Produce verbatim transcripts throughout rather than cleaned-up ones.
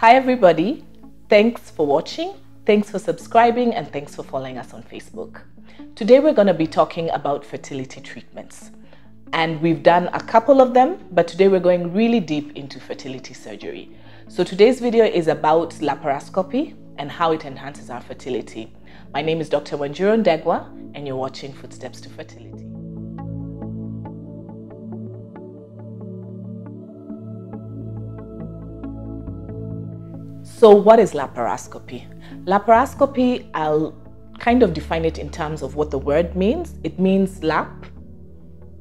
Hi everybody, thanks for watching, thanks for subscribing, and thanks for following us on Facebook. Today we're going to be talking about fertility treatments, and we've done a couple of them, but today we're going really deep into fertility surgery. So today's video is about laparoscopy and how it enhances our fertility. My name is Doctor Wanjiru Ndegwa, and you're watching Footsteps to Fertility. So what is laparoscopy? Laparoscopy, I'll kind of define it in terms of what the word means. It means lap,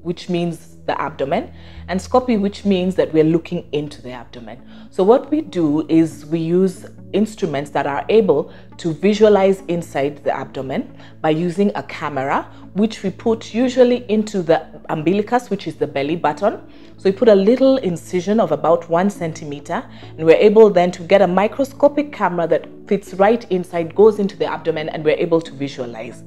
which means the abdomen, and scopy, which means that we're looking into the abdomen. So what we do is we use instruments that are able to visualize inside the abdomen by using a camera, which we put usually into the umbilicus, which is the belly button. So we put a little incision of about one centimeter, and we're able then to get a microscopic camera that fits right inside, goes into the abdomen, and we're able to visualize.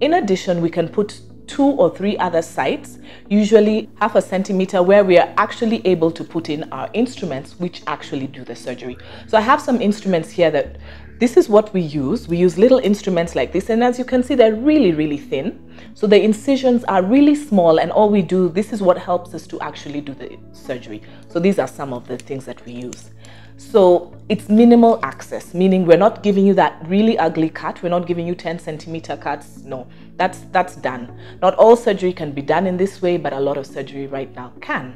In addition, we can put two or three other sites, usually half a centimeter, where we are actually able to put in our instruments which actually do the surgery. So I have some instruments here that this is what we use. We use little instruments like this, and as you can see, they're really, really thin. So the incisions are really small, and all we do, this is what helps us to actually do the surgery. So these are some of the things that we use. So it's minimal access, meaning we're not giving you that really ugly cut. We're not giving you ten centimeter cuts. No, that's, that's done. Not all surgery can be done in this way, but a lot of surgery right now can.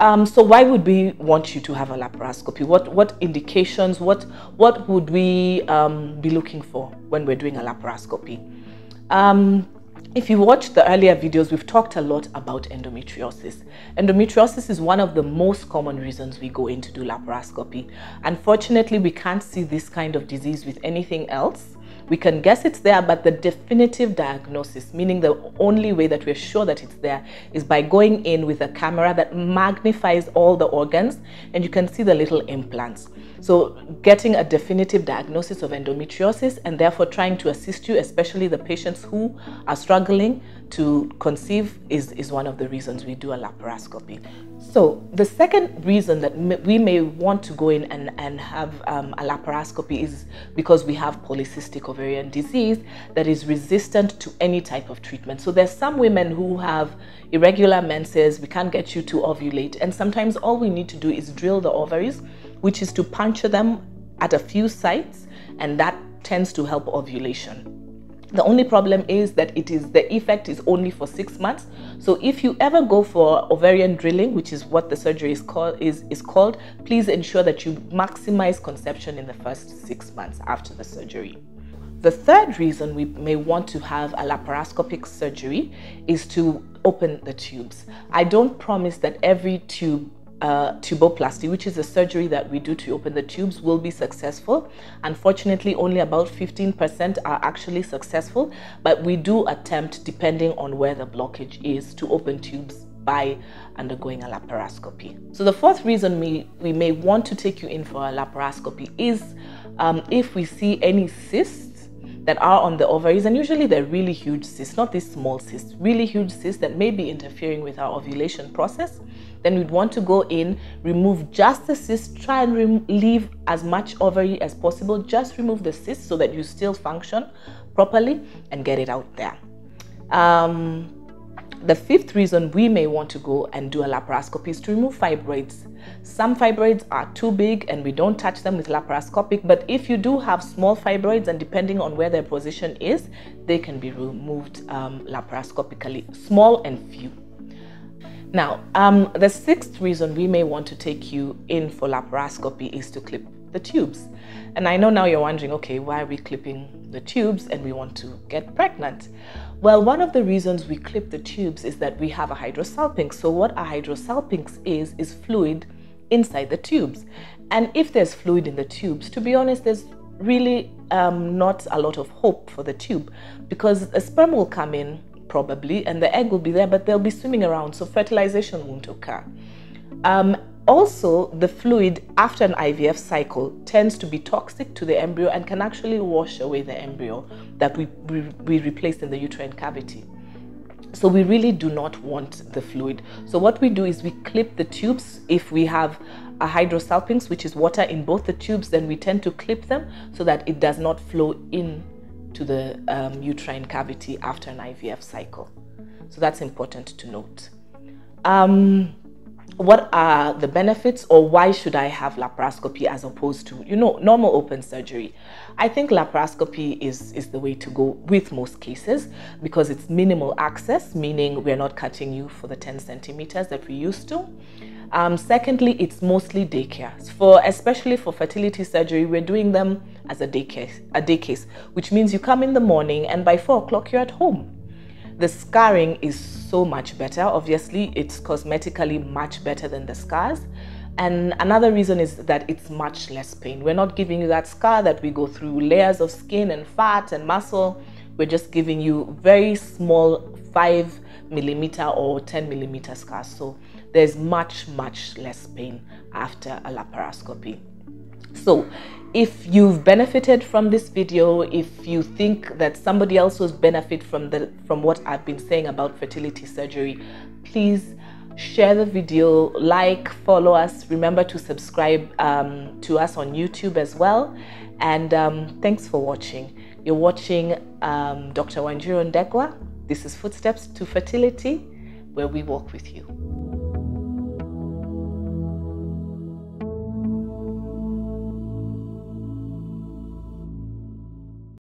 Um, so why would we want you to have a laparoscopy? What, what indications, what, what would we um, be looking for when we're doing a laparoscopy? Um, if you watched the earlier videos, we've talked a lot about endometriosis. Endometriosis is one of the most common reasons we go in to do laparoscopy. Unfortunately, we can't see this kind of disease with anything else. We can guess it's there, but the definitive diagnosis, meaning the only way that we're sure that it's there, is by going in with a camera that magnifies all the organs, and you can see the little implants. So getting a definitive diagnosis of endometriosis, and therefore trying to assist you, especially the patients who are struggling to conceive, is, is one of the reasons we do a laparoscopy. So the second reason that we may want to go in and, and have um, a laparoscopy is because we have polycystic ovarian disease that is resistant to any type of treatment. So there's some women who have irregular menses, we can't get you to ovulate, and sometimes all we need to do is drill the ovaries, which is to puncture them at a few sites, and that tends to help ovulation. The only problem is that it is the effect is only for six months. So if you ever go for ovarian drilling, which is what the surgery is called, is, is called, please ensure that you maximize conception in the first six months after the surgery. The third reason we may want to have a laparoscopic surgery is to open the tubes. I don't promise that every tube Uh, tuboplasty, which is the surgery that we do to open the tubes, will be successful. Unfortunately, only about fifteen percent are actually successful, but we do attempt, depending on where the blockage is, to open tubes by undergoing a laparoscopy. So the fourth reason we, we may want to take you in for a laparoscopy is um, if we see any cysts that are on the ovaries, and usually they're really huge cysts, not these small cysts, really huge cysts that may be interfering with our ovulation process. Then we'd want to go in, remove just the cyst, try and leave as much ovary as possible, just remove the cyst so that you still function properly and get it out there. Um, The fifth reason we may want to go and do a laparoscopy is to remove fibroids. Some fibroids are too big and we don't touch them with laparoscopic, but if you do have small fibroids, and depending on where their position is, they can be removed um, laparoscopically, small and few. Now, um, the sixth reason we may want to take you in for laparoscopy is to clip the tubes. And I know now you're wondering, okay, why are we clipping the tubes and we want to get pregnant? Well, one of the reasons we clip the tubes is that we have a hydrosalpinx. So what a hydrosalpinx is, is fluid inside the tubes. And if there's fluid in the tubes, to be honest, there's really um, not a lot of hope for the tube, because a sperm will come in probably and the egg will be there, but they'll be swimming around, so fertilization won't occur. Um, Also, the fluid after an I V F cycle tends to be toxic to the embryo and can actually wash away the embryo that we, we, we replaced in the uterine cavity. So we really do not want the fluid. So what we do is we clip the tubes if we have a hydrosalpinx, which is water in both the tubes, then we tend to clip them so that it does not flow in to the um, uterine cavity after an I V F cycle. So that's important to note. Um, what are the benefits, or why should I have laparoscopy as opposed to, you know, normal open surgery? I think laparoscopy is, is the way to go with most cases because it's minimal access, meaning we're not cutting you for the ten centimeters that we used to. Um, secondly, it's mostly daycare. For, especially for fertility surgery, we're doing them as a day case, a day case, which means you come in the morning and by four o'clock you're at home. The scarring is so much better. Obviously, it's cosmetically much better than the scars. And another reason is that it's much less pain. We're not giving you that scar that we go through layers of skin and fat and muscle. We're just giving you very small five millimeter or ten millimeter scars. So there's much, much less pain after a laparoscopy. So if you've benefited from this video, if you think that somebody else will benefit from the from what I've been saying about fertility surgery, please share the video, like, follow us. Remember to subscribe um, to us on YouTube as well. And um, thanks for watching. You're watching um, Doctor Wanjiru Ndegwa. This is Footsteps to Fertility, where we walk with you.